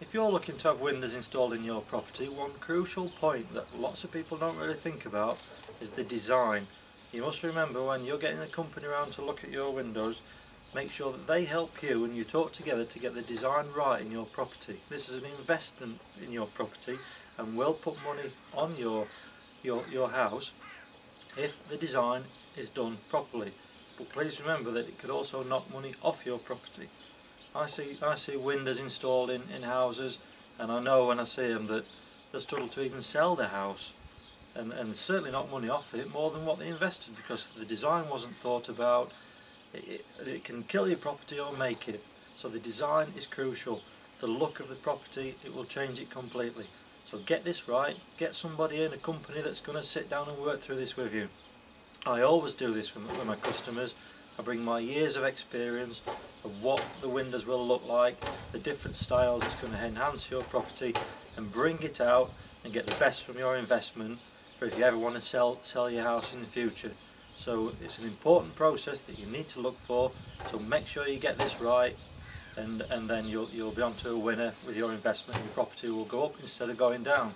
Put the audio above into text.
If you're looking to have windows installed in your property, one crucial point that lots of people don't really think about is the design. You must remember when you're getting a company around to look at your windows, make sure that they help you and you talk together to get the design right in your property. This is an investment in your property and will put money on your house if the design is done properly. But please remember that it could also knock money off your property. I see windows installed in houses, and I know when I see them that they struggle to even sell their house, and certainly not money off it more than what they invested, because the design wasn't thought about. It can kill your property or make it. So the design is crucial. The look of the property, it will change it completely. So get this right, get somebody in, a company that's going to sit down and work through this with you. I always do this with my customers. I bring my years of experience of what the windows will look like, the different styles that's going to enhance your property, and bring it out and get the best from your investment for if you ever want to sell your house in the future. So it's an important process that you need to look for, so make sure you get this right, and then you'll be onto a winner with your investment. Your property will go up instead of going down.